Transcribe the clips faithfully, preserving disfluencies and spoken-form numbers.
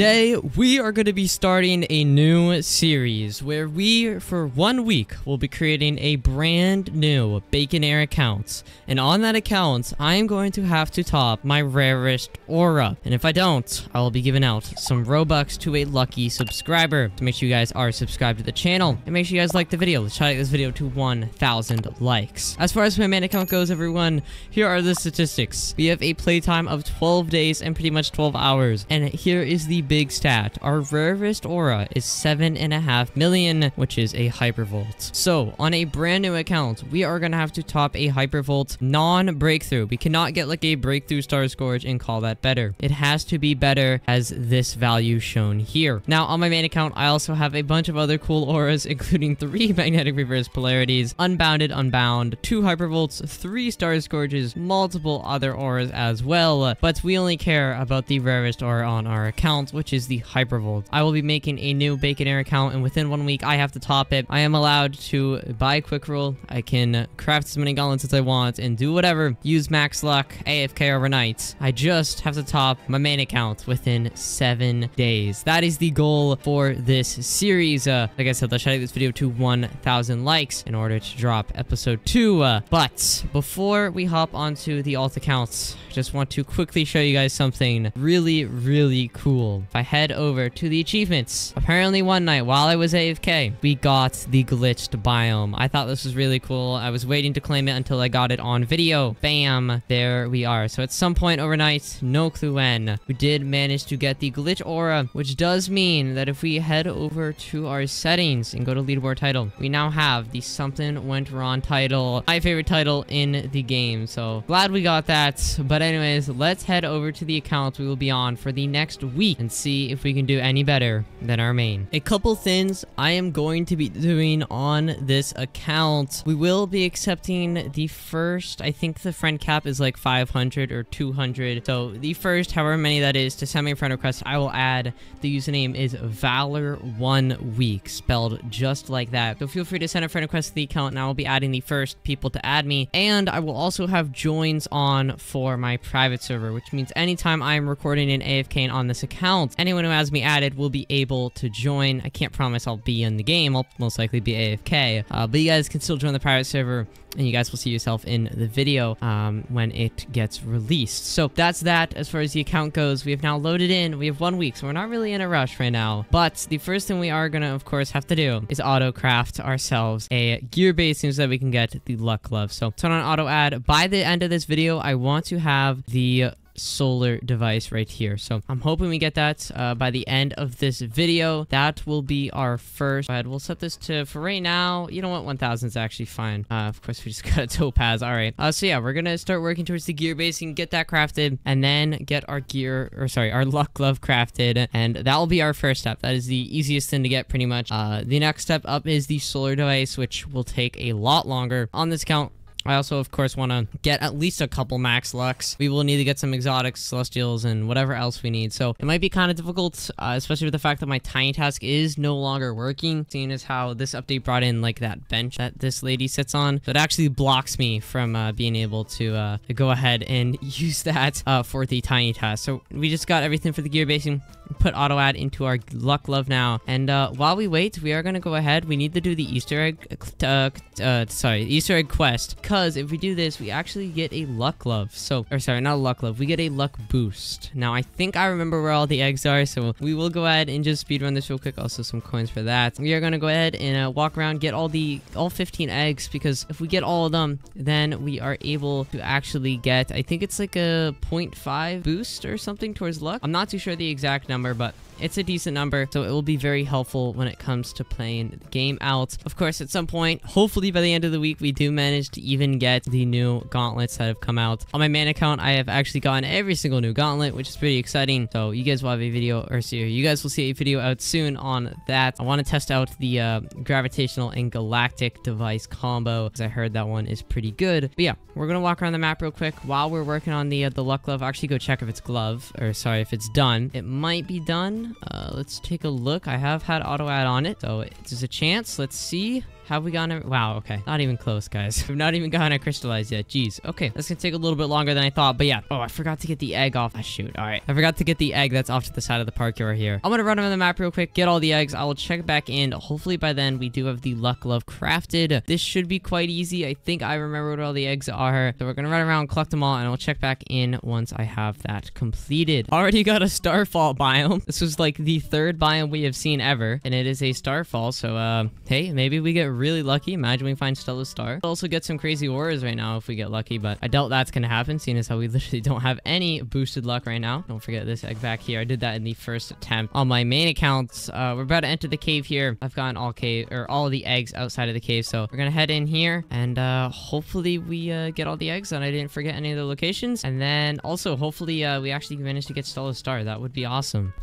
Today, we are going to be starting a new series where we, for one week, will be creating a brand new Bacon Hair account. And on that account, I am going to have to top my rarest aura. And if I don't, I will be giving out some Robux to a lucky subscriber. So make sure you guys are subscribed to the channel. And make sure you guys like the video. Let's try to get this video to one thousand likes. As far as my main account goes, everyone, here are the statistics. We have a playtime of twelve days and pretty much twelve hours. And here is the big stat. Our rarest aura is seven and a half million, which is a Hypervolt. So on a brand new account, we are going to have to top a Hypervolt non-breakthrough. We cannot get like a breakthrough Star Scourge and call that better. It has to be better as this value shown here. Now on my main account, I also have a bunch of other cool auras, including three magnetic reverse polarities, unbounded, unbound, two Hypervolts, three Star Scourges, multiple other auras as well. But we only care about the rarest aura on our account, which is the Hypervolt. I will be making a new Bacon Hair account, and within one week, I have to top it. I am allowed to buy quick roll. I can craft as many gauntlets as I want and do whatever. Use max luck, A F K overnight. I just have to top my main account within seven days. That is the goal for this series. Uh, like I said, let's try to get this video to one thousand likes in order to drop episode two. Uh, but before we hop onto the alt accounts, I just want to quickly show you guys something really, really cool. If I head over to the achievements, apparently one night while I was A F K, we got the glitched biome. I thought this was really cool. I was waiting to claim it until I got it on video. Bam, there we are. So at some point overnight, no clue when, we did manage to get the glitch aura, which does mean that if we head over to our settings and go to leaderboard title, we now have the something went wrong title, my favorite title in the game. So glad we got that. But anyways, let's head over to the account we will be on for the next week and see if we can do any better than our main. A couple things I am going to be doing on this account. We will be accepting the first, I think the friend cap is like five hundred or two hundred. So the first, however many that is, to send me a friend request, I will add the username is Valor one Week, spelled just like that. So feel free to send a friend request to the account, and I will be adding the first people to add me. And I will also have joins on for my private server, which means anytime I'm recording an A F K on this account, anyone who has me added will be able to join. I can't promise I'll be in the game. I'll most likely be A F K. Uh, but you guys can still join the private server, and you guys will see yourself in the video um, when it gets released. So that's that as far as the account goes. We have now loaded in. We have one week, so we're not really in a rush right now. But the first thing we are going to, of course, have to do is auto-craft ourselves a gear base so that we can get the luck glove. So turn on auto-add. By the end of this video, I want to have the solar device right here. So I'm hoping we get that uh, by the end of this video. That will be our first. But we'll set this to, for right now, you know what, one thousand is actually fine. Uh, of course, we just got a topaz. All right. Uh, so yeah, we're going to start working towards the gear base and get that crafted, and then get our gear, or sorry, our luck glove crafted. And that will be our first step. That is the easiest thing to get pretty much. Uh, the next step up is the solar device, which will take a lot longer on this account. I also, of course, want to get at least a couple max lucks. We will need to get some exotics, celestials, and whatever else we need. So it might be kind of difficult, uh, especially with the fact that my tiny task is no longer working, seeing as how this update brought in like that bench that this lady sits on. So it actually blocks me from uh, being able to uh, go ahead and use that uh, for the tiny task. So we just got everything for the gear basing. Put auto add into our luck glove now. And uh, while we wait, we are going to go ahead. We need to do the Easter egg, uh, uh, sorry, Easter egg quest. Because if we do this, we actually get a luck glove. So, or sorry, not a luck glove. We get a luck boost. Now, I think I remember where all the eggs are. So we will go ahead and just speedrun this real quick. Also some coins for that. We are going to go ahead and uh, walk around, get all the, all fifteen eggs. Because if we get all of them, then we are able to actually get, I think it's like a zero point five boost or something towards luck. I'm not too sure the exact number, but it's a decent number. So it will be very helpful when it comes to playing the game out. Of course, at some point, hopefully by the end of the week, we do manage to even Even get the new gauntlets that have come out. On my main account, I have actually gotten every single new gauntlet, which is pretty exciting. So you guys will have a video, or so you guys will see a video out soon on that. I want to test out the uh, gravitational and galactic device combo, because I heard that one is pretty good. But yeah, we're gonna walk around the map real quick while we're working on the uh, the luck glove. Actually, go check if it's glove, or sorry, if it's done. It might be done. Uh, let's take a look. I have had auto add on it, so there's a chance. Let's see. Have we gotten a... Wow, okay. Not even close, guys. We've not even gotten a crystallized yet. Jeez. Okay, that's gonna take a little bit longer than I thought, but yeah. Oh, I forgot to get the egg off. Ah, shoot. All right. I forgot to get the egg that's off to the side of the park over here. I'm gonna run over the map real quick, get all the eggs. I will check back in. Hopefully, by then, we do have the luck glove crafted. This should be quite easy. I think I remember what all the eggs are. So we're gonna run around, collect them all, and I'll check back in once I have that completed. Already got a starfall biome. This was like the third biome we have seen ever, and it is a starfall, so uh, hey, maybe we get really lucky. Imagine we find Stella's star. We'll also get some crazy auras right now if we get lucky, but I doubt that's gonna happen, seeing as how we literally don't have any boosted luck right now. Don't forget this egg back here. I did that in the first attempt on my main accounts. Uh, we're about to enter the cave here. I've gotten all cave or all the eggs outside of the cave, so we're gonna head in here and uh, hopefully we uh, get all the eggs and I didn't forget any of the locations. And then also hopefully uh, we actually managed to get Stella's star. That would be awesome.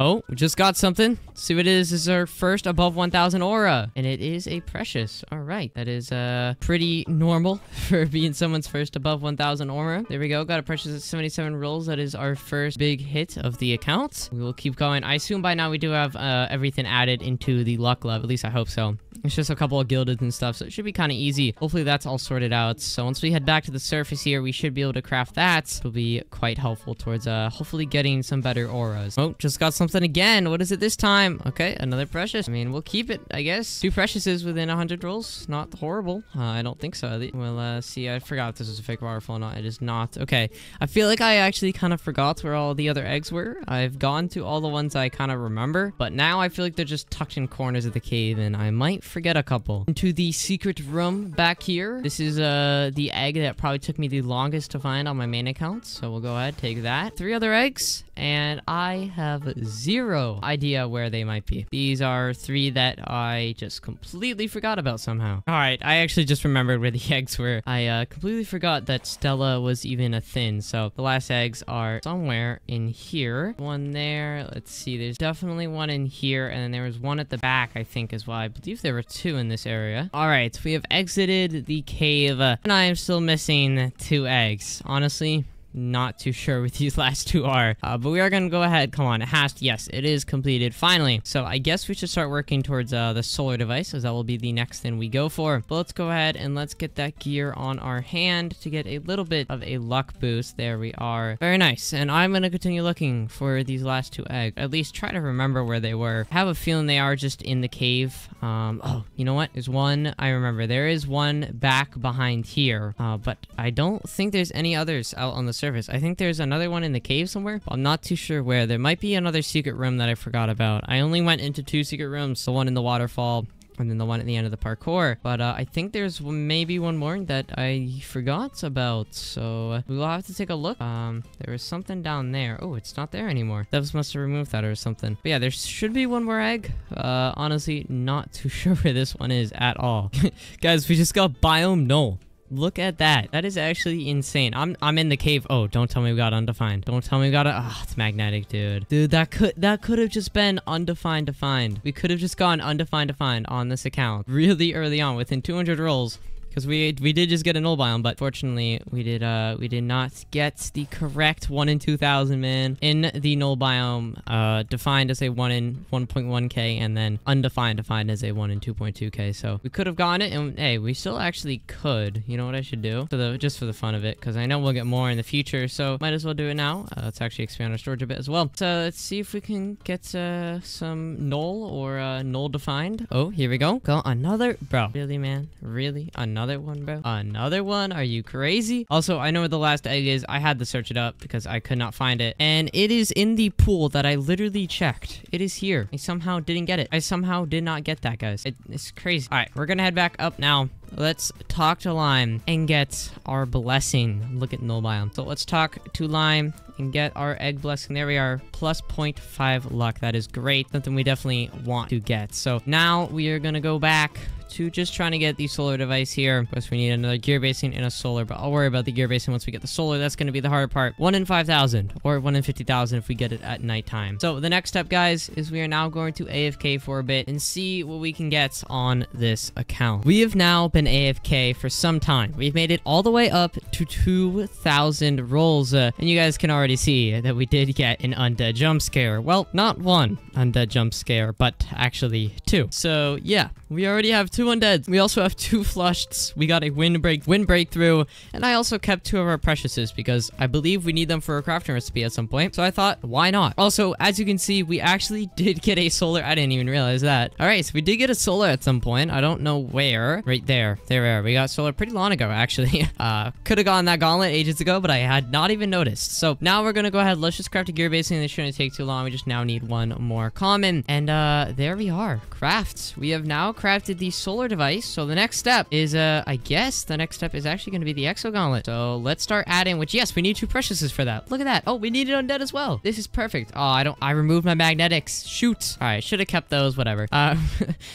Oh, we just got something. Let's see what it is. This is our first above one thousand aura, and it is a precious. All right, that is uh pretty normal for being someone's first above one thousand aura. There we go. Got a precious at seventy-seven rolls. That is our first big hit of the account. We will keep going. I assume by now we do have uh, everything added into the luck glove. At least I hope so. It's just a couple of gilded and stuff, so it should be kind of easy. Hopefully that's all sorted out. So once we head back to the surface here, we should be able to craft that. It'll be quite helpful towards uh hopefully getting some better auras. Oh, just got some. Something again. What is it this time? Okay, another precious. I mean, we'll keep it, I guess. Two preciouses within one hundred rolls. Not horrible. Uh, I don't think so. We'll uh, see. I forgot if this was a fake waterfall or not. It is not. Okay. I feel like I actually kind of forgot where all the other eggs were. I've gone to all the ones I kind of remember, but now I feel like they're just tucked in corners of the cave, and I might forget a couple. Into the secret room back here. This is uh, the egg that probably took me the longest to find on my main account, so we'll go ahead, take that. Three other eggs, and I have zero idea where they might be. These are three that I just completely forgot about somehow. All right, I actually just remembered where the eggs were. I uh, completely forgot that Stella was even a thin, so the last eggs are somewhere in here. One there. Let's see. There's definitely one in here, and then there was one at the back, I think, as well. I believe there were two in this area. All right, we have exited the cave, uh, and I am still missing two eggs. Honestly, not too sure what these last two are, uh, but we are gonna go ahead. Come on, it has to. Yes, it is completed finally. So I guess we should start working towards uh, the solar device, as that will be the next thing we go for. But let's go ahead and let's get that gear on our hand to get a little bit of a luck boost. There we are. Very nice. And I'm gonna continue looking for these last two eggs. At least try to remember where they were. I have a feeling they are just in the cave. Um, oh, you know what? There's one. I remember there is one back behind here, uh, but I don't think there's any others out on the surface. Surface. I think there's another one in the cave somewhere, but I'm not too sure where. There might be another secret room that I forgot about. I only went into two secret rooms, the one in the waterfall and then the one at the end of the parkour. But uh, I think there's maybe one more that I forgot about. So we'll have to take a look. Um, there was something down there. Oh, it's not there anymore. Devs must have removed that or something. But yeah, there should be one more egg. Uh, honestly, not too sure where this one is at all. Guys, we just got biome null. Look at that. That is actually insane. I'm I'm in the cave. Oh, don't tell me we got undefined. Don't tell me we got a... Oh, it's magnetic, dude. Dude, that could that could have just been undefined defined. We could have just gone undefined defined on this account really early on within two hundred rolls. Because we we did just get a null biome, but fortunately we did uh we did not get the correct one in two thousand man in the null biome, uh defined as a one in one point one k and then undefined defined as a one in two point two k. So we could have gotten it, and hey, we still actually could. You know what I should do for the just for the fun of it, because I know we'll get more in the future, so might as well do it now. Uh, let's actually expand our storage a bit as well. So let's see if we can get uh, some null or uh, null defined. Oh, here we go. Got another, bro. Really, man? Really? Another. Another one, bro. Another one? Are you crazy? Also, I know where the last egg is. I had to search it up because I could not find it. And it is in the pool that I literally checked. It is here. I somehow didn't get it. I somehow did not get that, guys. It, it's crazy. All right, we're gonna head back up now. Let's talk to Lime and get our blessing. Look at null biome. So let's talk to Lime and get our egg blessing. There we are. Plus zero point five luck. That is great. Something we definitely want to get. So now we are going to go back to just trying to get the solar device here. Of course, we need another gear basin and a solar, but I'll worry about the gear basin once we get the solar. That's going to be the harder part. One in five thousand or one in fifty thousand if we get it at nighttime. So the next step, guys, is we are now going to A F K for a bit and see what we can get on this account. We have now been A F K for some time. We've made it all the way up to two thousand rolls, uh, and you guys can already see that we did get an undead jump scare. Well, not one undead jump scare, but actually two. So yeah, we already have two one dead. We also have two flushed. We got a wind break, wind breakthrough, and I also kept two of our preciouses because I believe we need them for a crafting recipe at some point. So I thought, why not? Also, as you can see, we actually did get a solar. I didn't even realize that. All right, so we did get a solar at some point. I don't know where. Right there. There we are. We got solar pretty long ago, actually. Uh, could have gotten that gauntlet ages ago, but I had not even noticed. So now we're gonna go ahead. Let's just craft a gear basing. This shouldn't take too long. We just now need one more common. And uh, there we are. Crafts. We have now crafted the solar device. So the next step is, uh, I guess the next step is actually gonna be the exo gauntlet. So let's start adding, which yes, we need two preciouses for that. Look at that. Oh, we need it undead as well. This is perfect. Oh, I don't, I removed my magnetics. Shoot. All right. Should have kept those, whatever. Uh,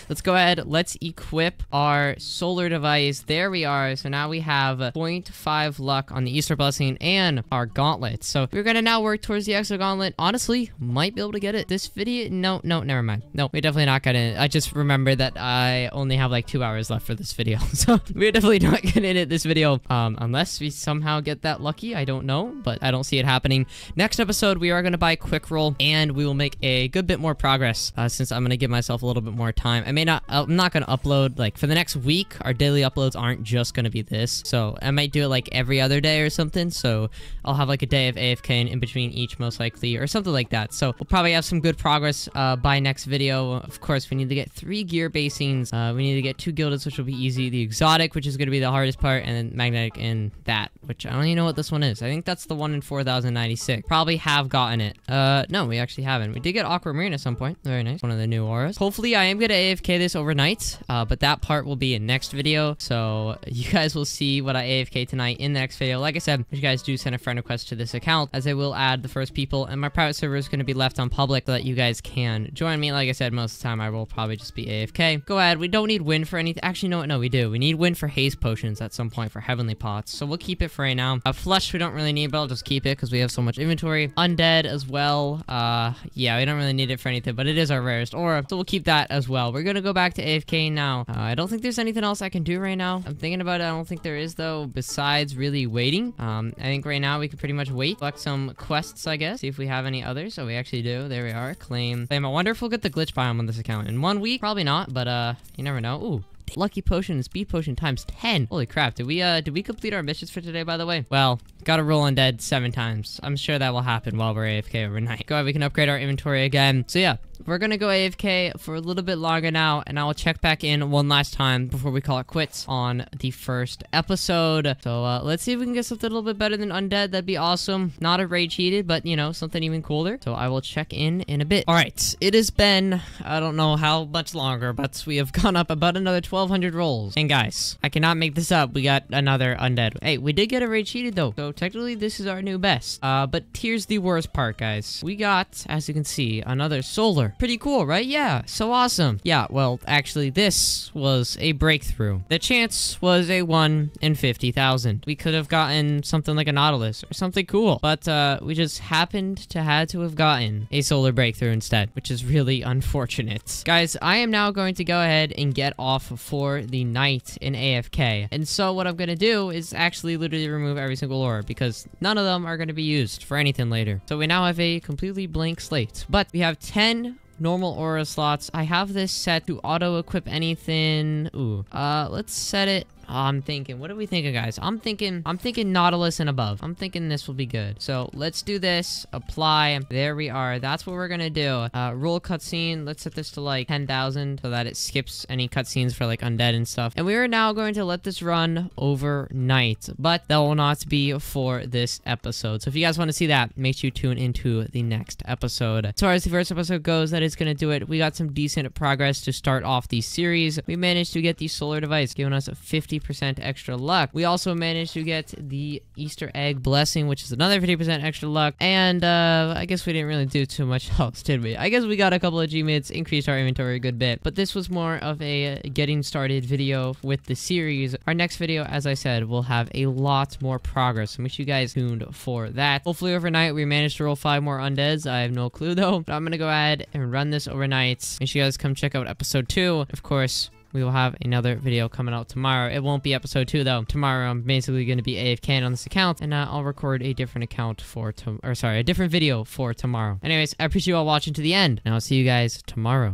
let's go ahead. Let's equip our solar device. There we are. So now we have zero point five luck on the Easter blessing and our gauntlet. So we're going to now work towards the exo gauntlet. Honestly, might be able to get it this video. No, no, never mind. No, we're definitely not getting it. I just remember that I only have like two hours left for this video. So we're definitely not getting it this video. Um, unless we somehow get that lucky. I don't know, but I don't see it happening. Next episode, we are going to buy quick roll and we will make a good bit more progress uh, since I'm going to give myself a little bit more time. I may not, I'm not going to upload like for the next week. Our daily uploads aren't just going to be this. So I might do it like every other day or something. So I'll have like a day of A F K and in between each most likely or something like that. So we'll probably have some good progress uh, by next video. Of course, we need to get three gear basings. Uh, we need to get two gilded, which will be easy. The exotic, which is going to be the hardest part, and then magnetic and that, which I don't even know what this one is. I think that's the one in four thousand ninety-six. Probably have gotten it. Uh, no, we actually haven't. We did get aquamarine at some point. Very nice. One of the new auras. Hopefully, I am going to A F K this overnight, uh, but that part will be in next video. So you guys will see what I A F K tonight in the next video. Like I said, if you guys do send a friend request to this account, as I will add the first people, and my private server is going to be left on public so that you guys can join me. Like I said, most of the time I will probably just be A F K. Go ahead. We don't need wind for anything. Actually, no, no, we do. We need wind for haze potions at some point for heavenly pots. So we'll keep it for right now. A flush we don't really need, but I'll just keep it because we have so much inventory. Undead as well. Uh, yeah, we don't really need it for anything, but it is our rarest aura, so we'll keep that as well. We're going to go back to A F K now. Uh, I don't think there's anything else I can do right now. I'm thinking about it. I don't think there is though, besides really waiting. Um, I think right now we can pretty much wait. Collect some quests, I guess. See if we have any others. So we actually do. There we are. Claim. Claim. I wonder if we'll get the glitch biome on this account in one week. Probably not, but uh, you never know. Ooh. Lucky potion and speed potion times ten. Holy crap. Did we, uh, did we complete our missions for today, by the way? Well, gotta roll undead seven times. I'm sure that will happen while we're A F K overnight. Go ahead, we can upgrade our inventory again. So yeah, we're gonna go A F K for a little bit longer now, and I will check back in one last time before we call it quits on the first episode. So, uh, let's see if we can get something a little bit better than undead. That'd be awesome. Not a Rage Heated, but, you know, something even cooler. So I will check in in a bit. All right, it has been, I don't know how much longer, but we have gone up about another twelve twelve hundred rolls. And guys, I cannot make this up. We got another undead. Hey, we did get a Rage Heated though. So technically this is our new best. Uh, but here's the worst part, guys. We got, as you can see, another solar. Pretty cool, right? Yeah. So awesome. Yeah, well, actually this was a breakthrough. The chance was a one in fifty thousand. We could have gotten something like a Nautilus or something cool. But uh, we just happened to had to have gotten a solar breakthrough instead, which is really unfortunate. Guys, I am now going to go ahead and get off of for the night in A F K. And so what I'm going to do is actually literally remove every single aura because none of them are going to be used for anything later. So we now have a completely blank slate, but we have ten normal aura slots. I have this set to auto equip anything. Ooh, uh, let's set it. Oh, I'm thinking, what are we thinking, guys? I'm thinking, I'm thinking Nautilus and above. I'm thinking this will be good. So let's do this. Apply. There we are. That's what we're going to do. Uh, roll cutscene. Let's set this to like ten thousand so that it skips any cutscenes for like undead and stuff. And we are now going to let this run overnight, but that will not be for this episode. So if you guys want to see that, make sure you tune into the next episode. As far as the first episode goes, that is going to do it. We got some decent progress to start off the series. We managed to get the solar device, giving us a fifty percent extra luck. We also managed to get the Easter egg blessing, which is another fifty percent extra luck. And uh, I guess we didn't really do too much else, did we? I guess we got a couple of G-mids, increased our inventory a good bit, but this was more of a getting started video with the series. Our next video, as I said, will have a lot more progress, so make sure you guys tuned for that. Hopefully overnight we managed to roll five more undeads. I have no clue though, but I'm gonna go ahead and run this overnight. Make sure you guys come check out episode two. Of course, we will have another video coming out tomorrow. It won't be episode two, though. Tomorrow, I'm basically going to be A F K on this account, and uh, I'll record a different account for, to or sorry, a different video for tomorrow. Anyways, I appreciate you all watching to the end, and I'll see you guys tomorrow.